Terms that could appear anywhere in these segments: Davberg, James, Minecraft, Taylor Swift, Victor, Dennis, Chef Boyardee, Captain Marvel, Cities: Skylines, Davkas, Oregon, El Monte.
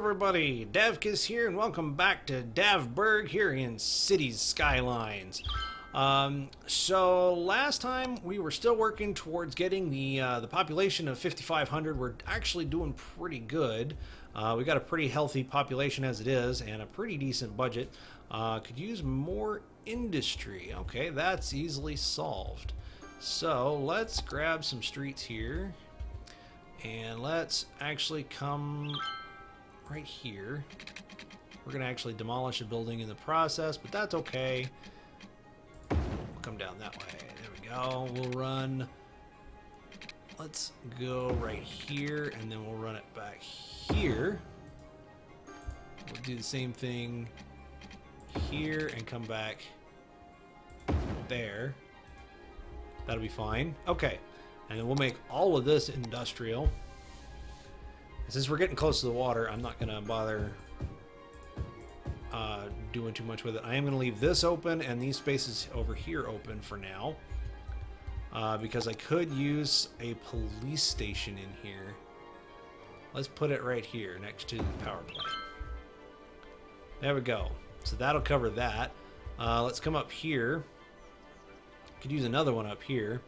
everybody, Davkas here, and welcome back to Davberg here in Cities Skylines. So last time we were still working towards getting the population of 5,500. We're actually doing pretty good. We got a pretty healthy population as it is, and a pretty decent budget. Could use more industry. Okay, that's easily solved. So let's grab some streets here. And let's actually come right here. We're going to actually demolish a building in the process, but that's okay. We'll come down that way. There we go. We'll run. Let's go right here, and then we'll run it back here. We'll do the same thing here and come back there. That'll be fine. Okay. And then we'll make all of this industrial. Since we're getting close to the water, I'm not going to bother doing too much with it. I am going to leave this open and these spaces over here open for now. Because I could use a police station in here. Let's put it right here next to the power plant. There we go. So that'll cover that. Let's come up here. Could use another one up here.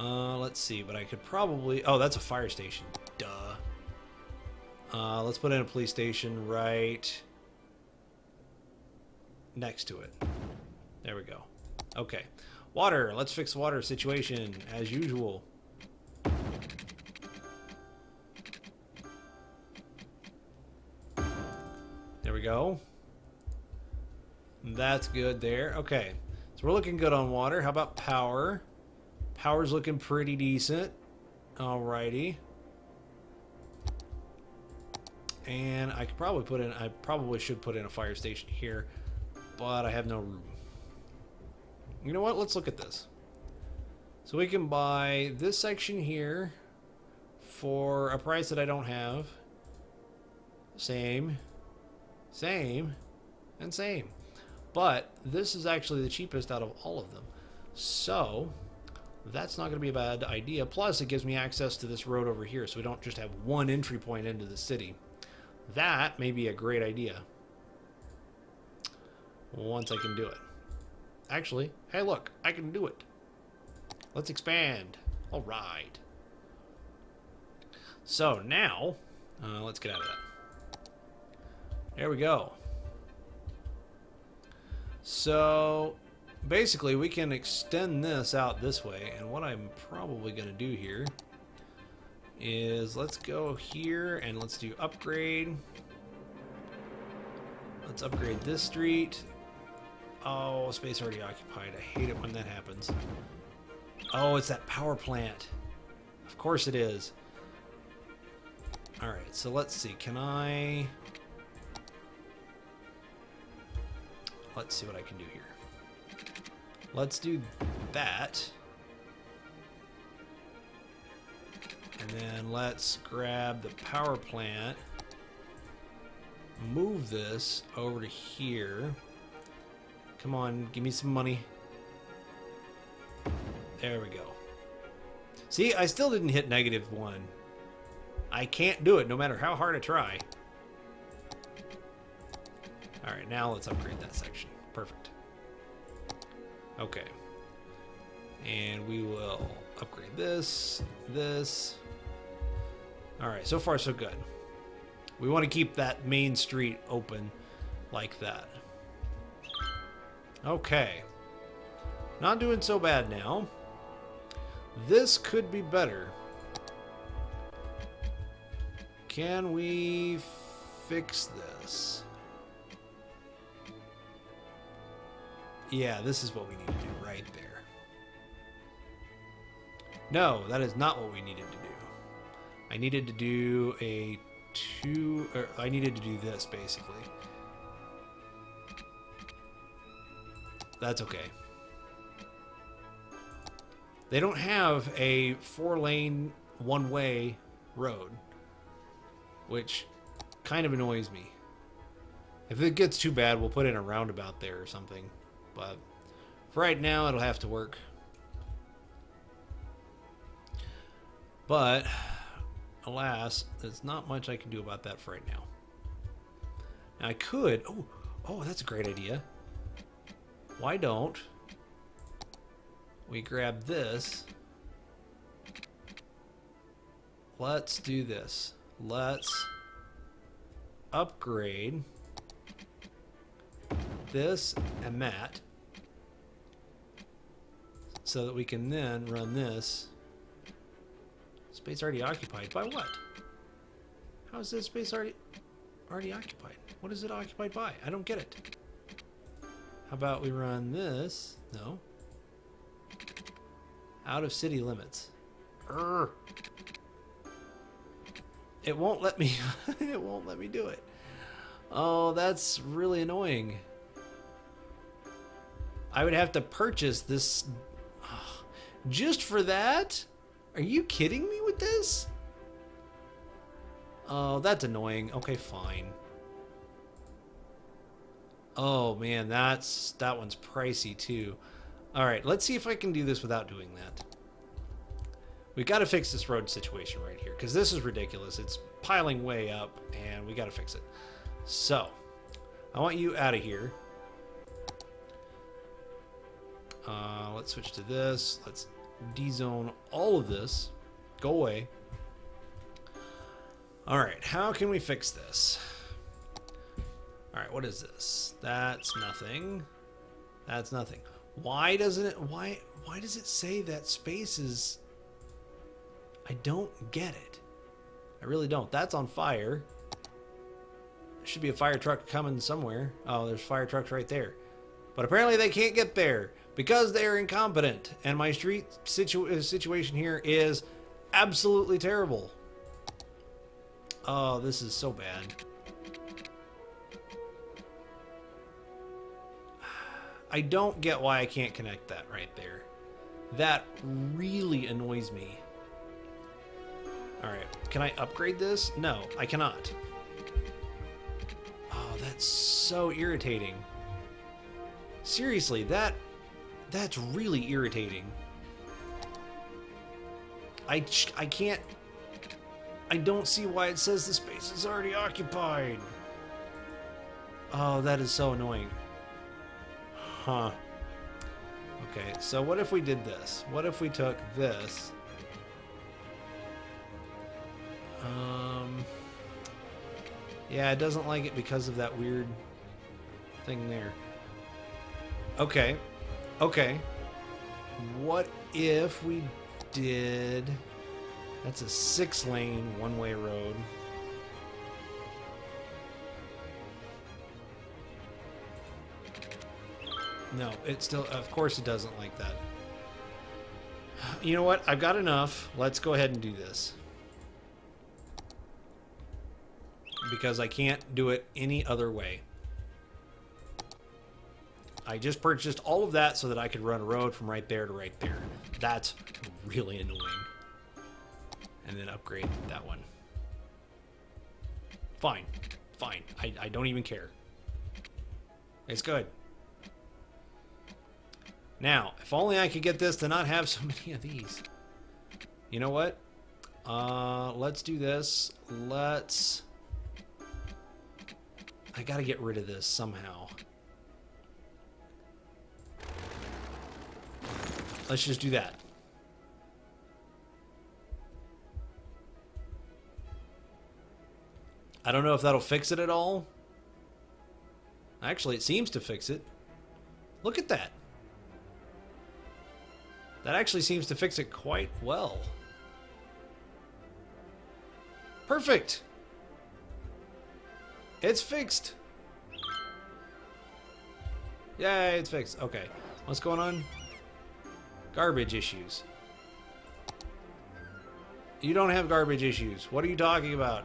Let's see, but I could probably... Oh, that's a fire station. Duh. Let's put in a police station right next to it. There we go. Okay. Water. Let's fix the water situation as usual. There we go. That's good there. Okay. So we're looking good on water. How about power? Power's looking pretty decent. Alrighty. And I could probably put in, I probably should put in a fire station here, but I have no room. You know what? Let's look at this. So we can buy this section here for a price that I don't have. Same, same, and same. But this is actually the cheapest out of all of them. So that's not going to be a bad idea. Plus, it gives me access to this road over here, so we don't just have one entry point into the city. That may be a great idea. Once I can do it. Actually, hey, look, I can do it. Let's expand. All right. So now, let's get out of that. There we go. So basically, we can extend this out this way, and what I'm probably going to do here is let's go here and let's do upgrade. Let's upgrade this street. Oh, space already occupied. I hate it when that happens. Oh, it's that power plant. Of course it is. Alright, so let's see. Can I... Let's see what I can do here. Let's do that. And then let's grab the power plant. Move this over to here. Come on, give me some money. There we go. See, I still didn't hit -1. I can't do it no matter how hard I try. All right, now let's upgrade that section. Perfect. Okay, and we will upgrade this. All right, so far so good. We want to keep that main street open like that. Okay, not doing so bad now. This could be better. Can we fix this? Yeah, this is what we need to do right there. No, that is not what we needed to do. I needed to do a two... Or I needed to do this, basically. That's okay. They don't have a 4-lane, one-way road, which kind of annoys me. If it gets too bad, we'll put in a roundabout there or something. But for right now, it'll have to work. But alas, there's not much I can do about that for right now. Now I could... Oh, that's a great idea. Why don't we grab this? Let's do this. Let's upgrade this and that so that we can then run this. Space already occupied by what? How is this space already occupied? What is it occupied by? I don't get it. How about we run this? No. Out of city limits. It won't let me. It won't let me do it. Oh, that's really annoying. I would have to purchase this just for that? Are you kidding me with this? Oh, that's annoying. Okay, fine. Oh man, that one's pricey too. All right, let's see if I can do this without doing that. We've got to fix this road situation right here because this is ridiculous. It's piling way up and we got to fix it. So, I want you out of here. Let's switch to this. Let's dezone all of this. Go away. All right, how can we fix this? All right, what is this? That's nothing. That's nothing. Why doesn't it? Why does it say that space is? I don't get it. I really don't. That's on fire. There should be a fire truck coming somewhere. Oh, there's fire trucks right there. But apparently they can't get there because they're incompetent. And my street situation here is absolutely terrible. Oh, this is so bad. I don't get why I can't connect that right there. That really annoys me. All right, can I upgrade this? No, I cannot. Oh, that's so irritating. Seriously, that's really irritating. I can't... I don't see why it says the space is already occupied. Oh, that is so annoying. Huh. Okay, so what if we did this? What if we took this... yeah, it doesn't like it because of that weird thing there. Okay. Okay. What if we did... That's a 6-lane, one-way road. No, it still... Of course it doesn't like that. You know what? I've got enough. Let's go ahead and do this. Because I can't do it any other way. I just purchased all of that so that I could run a road from right there to right there. That's really annoying. And then upgrade that one. Fine. Fine. I don't even care. It's good. Now, if only I could get this to not have so many of these. You know what? Let's do this. Let's... I gotta get rid of this somehow. Let's just do that. I don't know if that'll fix it at all. Actually, it seems to fix it. Look at that. That actually seems to fix it quite well. Perfect! It's fixed! Yay, it's fixed. Okay. What's going on? Garbage issues. You don't have garbage issues. What are you talking about?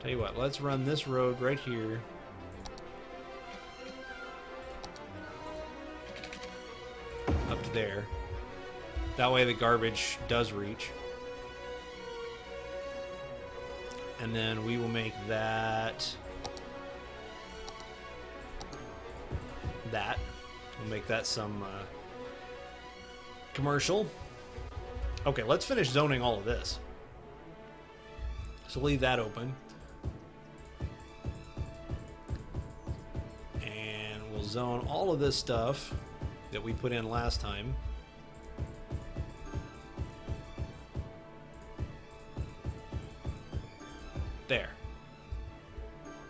Tell you what, let's run this road right here. Up to there. That way the garbage does reach. And then we will make that... We'll make that some commercial. Okay, let's finish zoning all of this. So leave that open. And we'll zone all of this stuff that we put in last time. There.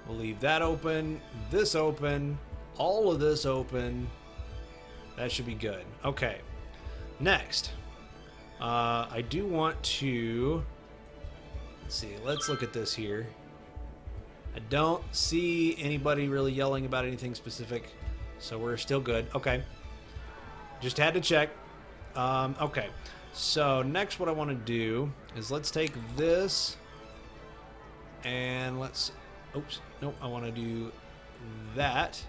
We'll leave that open, this open, all of this open. That should be good. Okay. Next. I do want to... Let's see. Let's look at this here. I don't see anybody really yelling about anything specific, so we're still good. Okay. Just had to check. Okay. So next what I want to do is let's take this and let's... Oops. Nope. I want to do that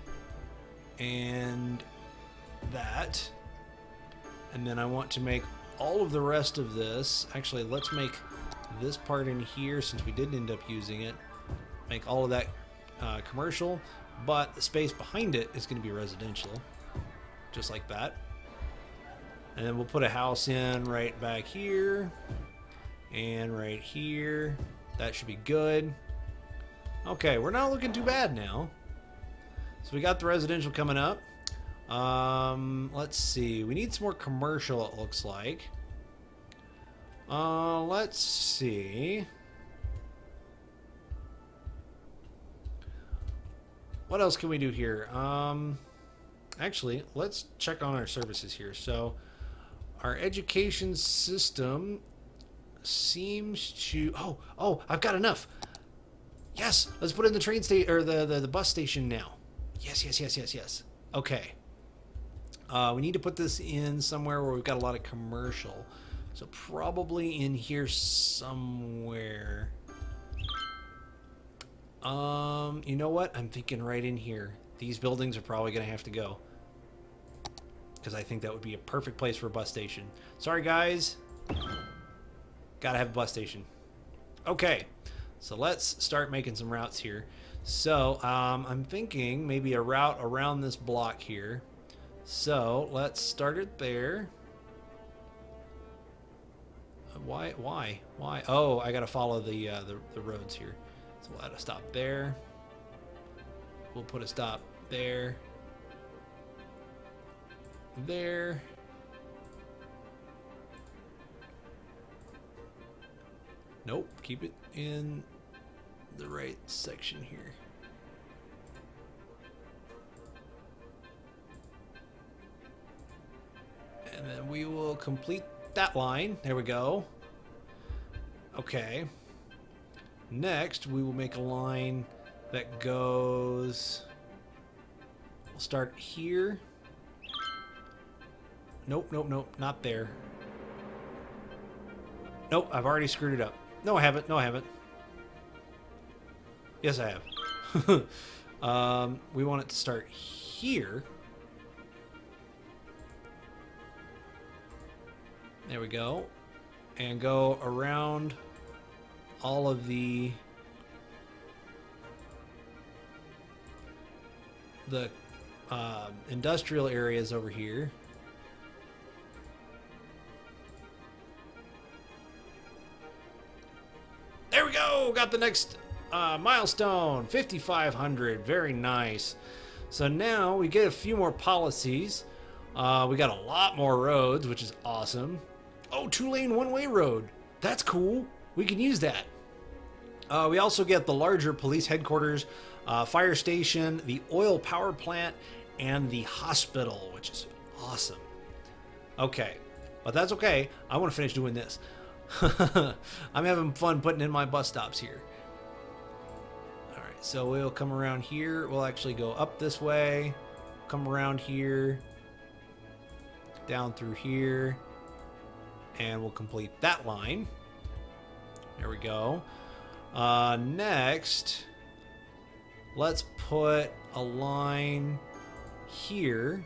and that. And then I want to make all of the rest of this. Actually, let's make this part in here, since we didn't end up using it, make all of that commercial, but the space behind it is going to be residential, just like that. And then we'll put a house in right back here and right here. That should be good. Okay, we're not looking too bad now. So we got the residential coming up. Let's see. We need some more commercial, it looks like. Let's see. What else can we do here? Actually, let's check on our services here. So, our education system seems to... Oh, I've got enough. Yes, let's put in the train station or the bus station now. Yes. Okay. We need to put this in somewhere where we've got a lot of commercial. So probably in here somewhere. You know what? I'm thinking right in here. These buildings are probably going to have to go. Because I think that would be a perfect place for a bus station. Sorry, guys. Gotta have a bus station. Okay. So let's start making some routes here. So I'm thinking maybe a route around this block here. So let's start it there. Why? Oh, I gotta follow the roads here. So we'll add a stop there. We'll put a stop there. There. Nope, keep it in the right section here. And then we will complete that line. There we go. Okay. Next, we will make a line that goes... We'll start here. Nope. Not there. Nope, I've already screwed it up. No, I haven't. Yes, I have. We want it to start here. There we go. And go around all of the industrial areas over here. There we go! Got the next milestone. 5,500. Very nice. So now we get a few more policies. We got a lot more roads, which is awesome. Oh, 2-lane one-way road. That's cool. We can use that. We also get the larger police headquarters, fire station, the oil power plant, and the hospital, which is awesome. Okay. But that's okay. I want to finish doing this. I'm having fun putting in my bus stops here. All right. So we'll come around here. We'll actually go up this way. Come around here. Down through here. And we'll complete that line. There we go. Next, let's put a line here.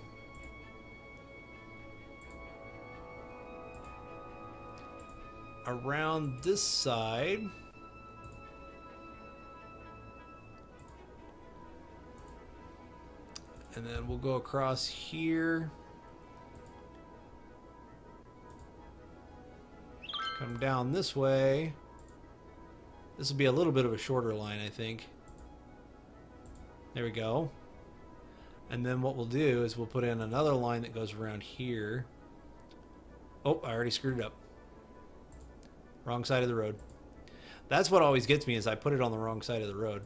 Around this side. And then we'll go across here. Come down this way. This will be a little bit of a shorter line, I think. There we go. And then what we'll do is we'll put in another line that goes around here. Oh, I already screwed it up. Wrong side of the road. That's what always gets me, is I put it on the wrong side of the road.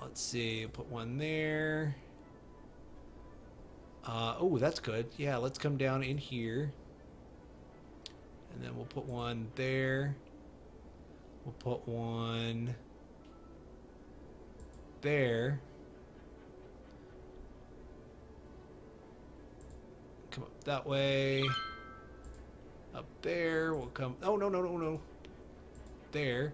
Let's see, put one there. Oh, that's good. Yeah, let's come down in here. And then we'll put one there. We'll put one there. Come up that way. Up there. We'll come... Oh, no, no, no, no. There.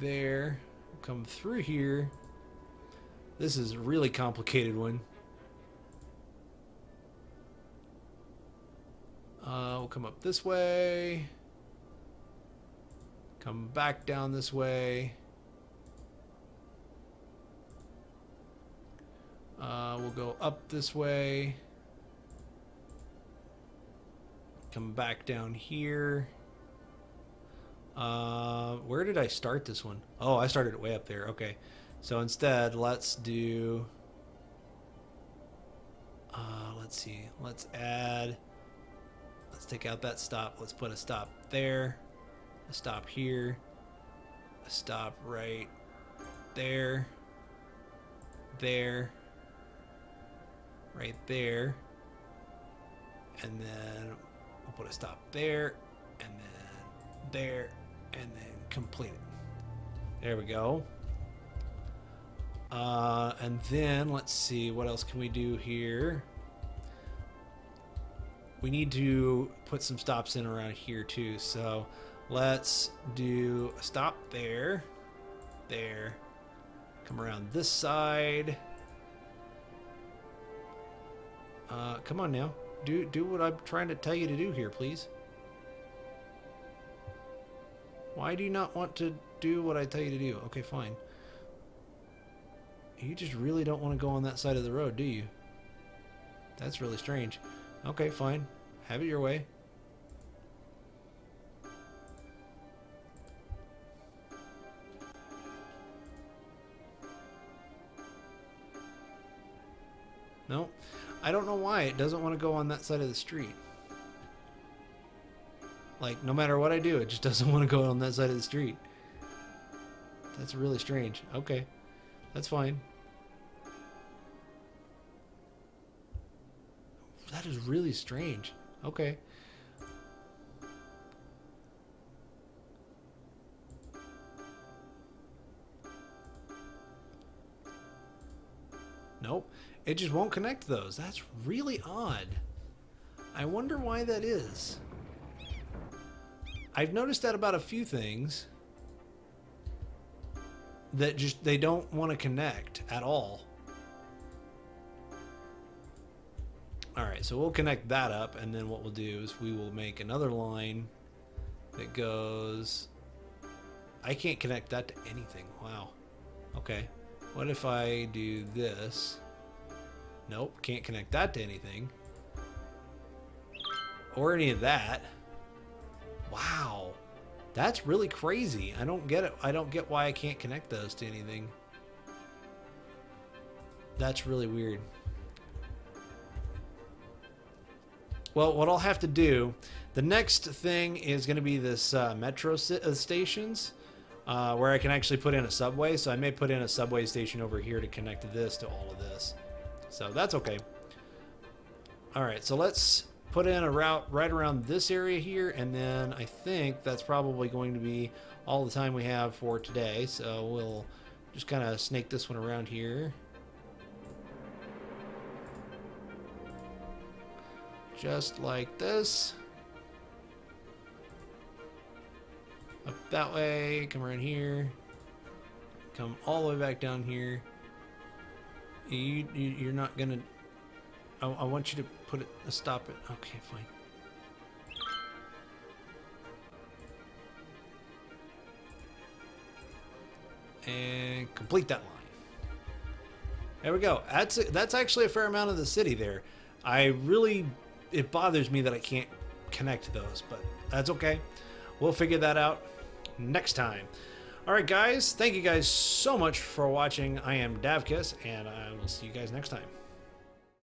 There. We'll come through here. This is a really complicated one. We'll come up this way. Come back down this way. We'll go up this way. Come back down here. Where did I start this one? Oh, I started it way up there. Okay. So instead, let's do... let's see. Let's add... Let's take out that stop. Let's put a stop there. A stop here. A stop right there. There. Right there. And then we'll put a stop there. And then there. And then complete it. There we go. And then let's see, what else can we do here? We need to put some stops in around here too, so let's do a stop there, there, come around this side. Come on now, do what I'm trying to tell you to do here, please. Why do you not want to do what I tell you to do? Okay, fine. You just really don't want to go on that side of the road, do you? That's really strange. Okay, fine. Have it your way. No. I don't know why it doesn't want to go on that side of the street. Like, no matter what I do, it just doesn't want to go on that side of the street. That's really strange. Okay. That's fine. That is really strange. Okay. Nope. It just won't connect those. That's really odd. I wonder why that is. I've noticed that about a few things. That just, they don't want to connect at all. Alright, so we'll connect that up, and then what we'll do is we will make another line that goes... I can't connect that to anything. Wow. Okay. What if I do this? Nope, can't connect that to anything. Or any of that. Wow. That's really crazy. I don't get it. I don't get why I can't connect those to anything. That's really weird. Well, what I'll have to do, the next thing is going to be this metro stations, where I can actually put in a subway. So I may put in a subway station over here to connect this to all of this. So that's okay. All right, so let's put in a route right around this area here, and then I think that's probably going to be all the time we have for today, so we'll just kind of snake this one around here. Just like this. Up that way, come around here, come all the way back down here. You're not gonna... I want you to put it, stop it. Okay, fine. And complete that line. There we go. That's actually a fair amount of the city there. It bothers me that I can't connect those, but that's okay. We'll figure that out next time. Alright guys, thank you guys so much for watching. I am Davkas, and I will see you guys next time.